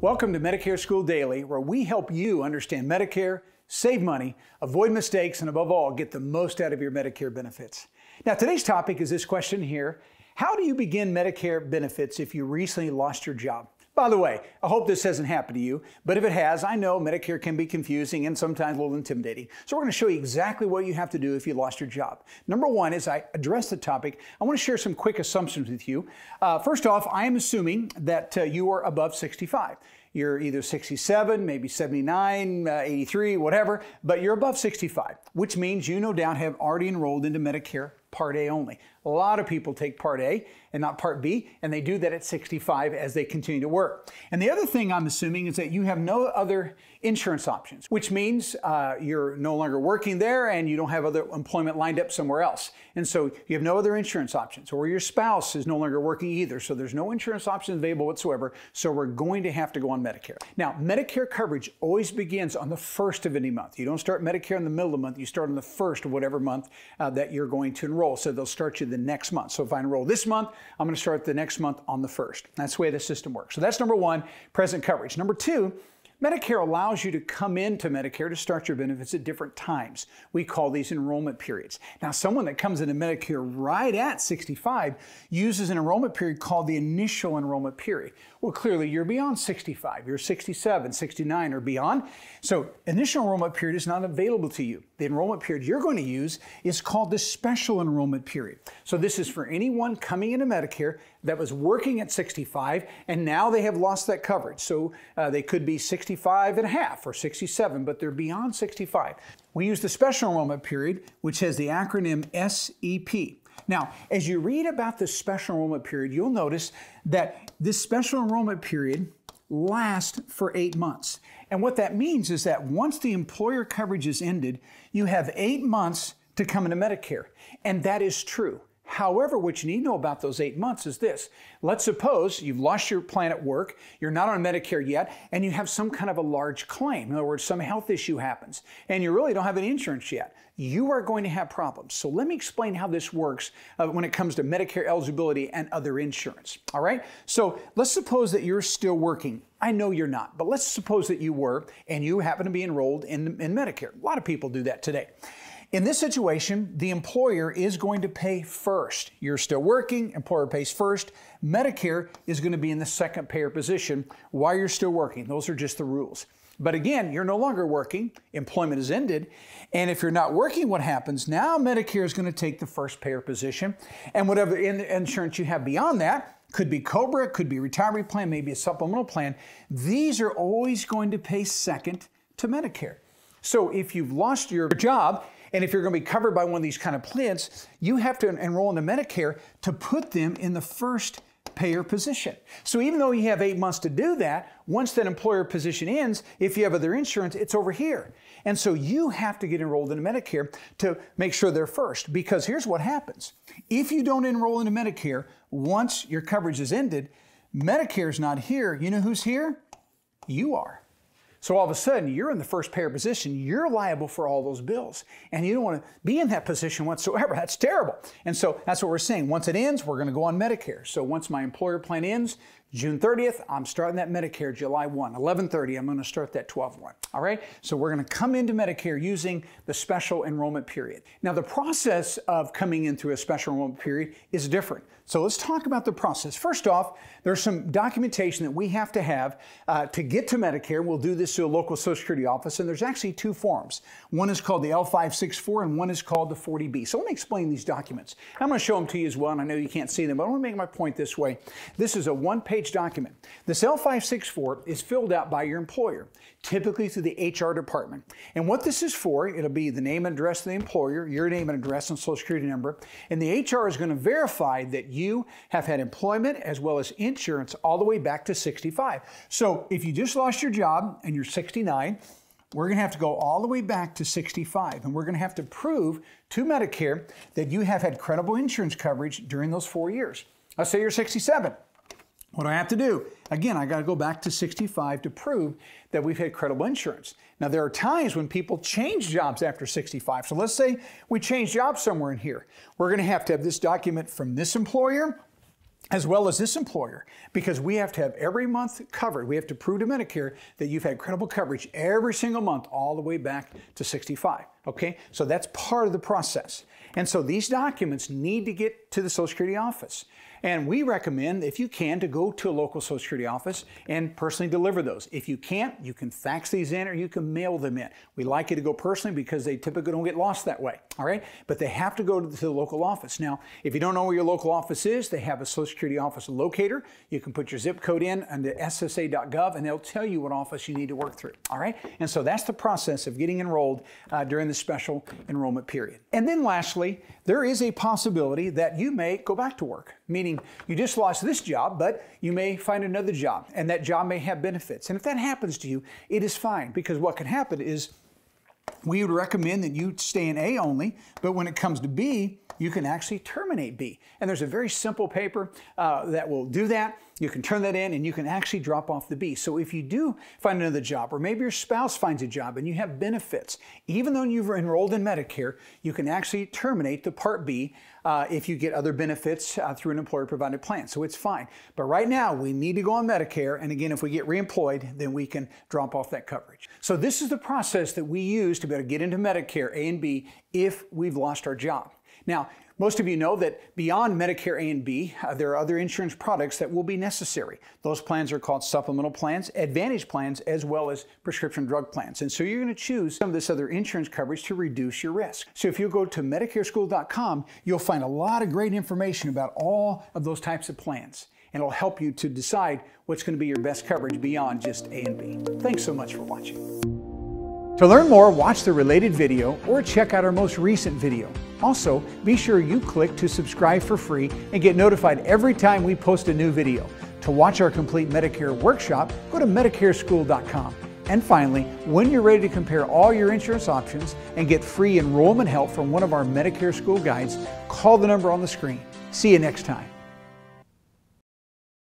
Welcome to Medicare School Daily, where we help you understand Medicare, save money, avoid mistakes, and above all, get the most out of your Medicare benefits. Now, today's topic is this question here. How do you begin Medicare benefits if you recently lost your job? By the way, I hope this hasn't happened to you, but if it has, I know Medicare can be confusing and sometimes a little intimidating. So we're going to show you exactly what you have to do if you lost your job. Number one, as I address the topic, I want to share some quick assumptions with you. First off, I am assuming that you are above 65. You're either 67, maybe 79, 83, whatever, but you're above 65, which means you no doubt have already enrolled into Medicare Part A only. A lot of people take Part A and not Part B, and they do that at 65 as they continue to work. And the other thing I'm assuming is that you have no other insurance options, which means you're no longer working there and you don't have other employment lined up somewhere else. And so you have no other insurance options, or your spouse is no longer working either, so there's no insurance options available whatsoever, so we're going to have to go on Medicare. Now, Medicare coverage always begins on the first of any month. You don't start Medicare in the middle of the month, you start on the first of whatever month that you're going to enroll. So they'll start you the next month. So if I enroll this month, I'm going to start the next month on the first. That's the way the system works. So that's number one, present coverage. Number two, Medicare allows you to come into Medicare to start your benefits at different times. We call these enrollment periods. Now, someone that comes into Medicare right at 65 uses an enrollment period called the initial enrollment period. Well, clearly you're beyond 65, you're 67, 69 or beyond. So initial enrollment period is not available to you. The enrollment period you're going to use is called the special enrollment period. So this is for anyone coming into Medicare that was working at 65 and now they have lost that coverage. So they could be 65 and a half or 67, but they're beyond 65. We use the special enrollment period, which has the acronym SEP. Now, as you read about this special enrollment period, you'll notice that this special enrollment period lasts for 8 months. And what that means is that once the employer coverage is ended, you have 8 months to come into Medicare. And that is true. However, what you need to know about those 8 months is this. Let's suppose you've lost your plan at work, you're not on Medicare yet, and you have some kind of a large claim. In other words, some health issue happens, and you really don't have any insurance yet. You are going to have problems. So let me explain how this works when it comes to Medicare eligibility and other insurance. All right? So let's suppose that you're still working. I know you're not, but let's suppose that you were, and you happen to be enrolled in Medicare. A lot of people do that today. In this situation, the employer is going to pay first. You're still working, employer pays first. Medicare is going to be in the second payer position while you're still working. Those are just the rules. But again, you're no longer working, employment is ended, and if you're not working, what happens? Now Medicare is going to take the first payer position, and whatever insurance you have beyond that, could be COBRA, could be retirement plan, maybe a supplemental plan, these are always going to pay second to Medicare. So if you've lost your job, and if you're going to be covered by one of these kind of plans, you have to enroll into Medicare to put them in the first payer position. So even though you have 8 months to do that, once that employer position ends, if you have other insurance, it's over here. And so you have to get enrolled into Medicare to make sure they're first, because here's what happens. If you don't enroll into Medicare, once your coverage is ended, Medicare's not here. You know who's here? You are. So all of a sudden, you're in the first payer position, you're liable for all those bills. And you don't want to be in that position whatsoever. That's terrible. And so that's what we're saying. Once it ends, we're going to go on Medicare. So once my employer plan ends, June 30th, I'm starting that Medicare July 1. 11/30, I'm going to start that 12/1. All right? So we're going to come into Medicare using the special enrollment period. Now, the process of coming in through a special enrollment period is different. So let's talk about the process. First off, there's some documentation that we have to have to get to Medicare. We'll do this to a local Social Security office, and there's actually two forms. One is called the L564, and one is called the 40B. So let me explain these documents. I'm going to show them to you as well, and I know you can't see them, but I want to make my point this way. This is a one-page document. This L564 is filled out by your employer, typically through the HR department. And what this is for, it'll be the name and address of the employer, your name and address and Social Security number, and the HR is going to verify that you have had employment as well as insurance all the way back to 65. So if you just lost your job and you're 69, we're going to have to go all the way back to 65, and we're going to have to prove to Medicare that you have had credible insurance coverage during those 4 years. Let's say you're 67. What do I have to do? Again, I got to go back to 65 to prove that we've had credible insurance. Now, there are times when people change jobs after 65. So let's say we change jobs somewhere in here. We're going to have this document from this employer as well as this employer, because we have to have every month covered. We have to prove to Medicare that you've had credible coverage every single month all the way back to 65, okay? So that's part of the process. And so these documents need to get to the Social Security office. And we recommend, if you can, to go to a local Social Security office and personally deliver those. If you can't, you can fax these in or you can mail them in. We like you to go personally because they typically don't get lost that way, all right? But they have to go to the local office. Now, if you don't know where your local office is, they have a Social Security office locator. You can put your zip code in under ssa.gov and they'll tell you what office you need to work through, all right? And so that's the process of getting enrolled during the special enrollment period. And then lastly, there is a possibility that you may go back to work, meaning you just lost this job, but you may find another job, and that job may have benefits. And if that happens to you, it is fine, because what can happen is we would recommend that you stay in A only, but when it comes to B, you can actually terminate B. And there's a very simple paper that will do that. You can turn that in and you can actually drop off the B. So if you do find another job, or maybe your spouse finds a job and you have benefits, even though you've enrolled in Medicare, you can actually terminate the Part B if you get other benefits through an employer-provided plan. So it's fine. But right now, we need to go on Medicare. And again, if we get reemployed, then we can drop off that coverage. So this is the process that we use to be able to get into Medicare A and B if we've lost our job. Now, most of you know that beyond Medicare A and B, there are other insurance products that will be necessary. Those plans are called supplemental plans, advantage plans, as well as prescription drug plans. And so you're going to choose some of this other insurance coverage to reduce your risk. So if you go to MedicareSchool.com, you'll find a lot of great information about all of those types of plans. And it'll help you to decide what's going to be your best coverage beyond just A and B. Thanks so much for watching. To learn more, watch the related video or check out our most recent video. Also, be sure you click to subscribe for free and get notified every time we post a new video. To watch our complete Medicare workshop, go to MedicareSchool.com. And finally, when you're ready to compare all your insurance options and get free enrollment help from one of our Medicare School guides, call the number on the screen. See you next time.